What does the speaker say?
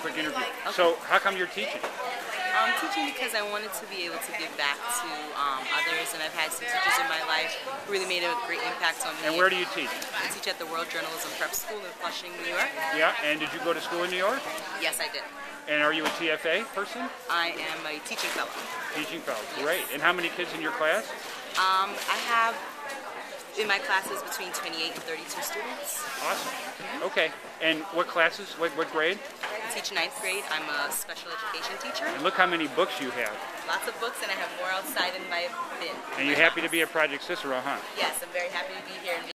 quick interview. Okay. So how come you're teaching? I'm teaching because I wanted to be able to give back to others, and I've had some teachers in my life who really made a great impact on me. And where do you teach? I teach at the World Journalism Prep School in Flushing, New York. Yeah, and did you go to school in New York? Yes, I did. And are you a TFA person? I am a teaching fellow. Teaching fellow, great. And how many kids in your class? I have, in my classes, between 28 and 32 students. Awesome. Mm-hmm. Okay. And what classes, what grade? I teach 9th grade. I'm a special education teacher. And look how many books you have. Lots of books, and I have more outside in my bin. And you're happy to be at Project Cicero, huh? Yes, I'm very happy to be here.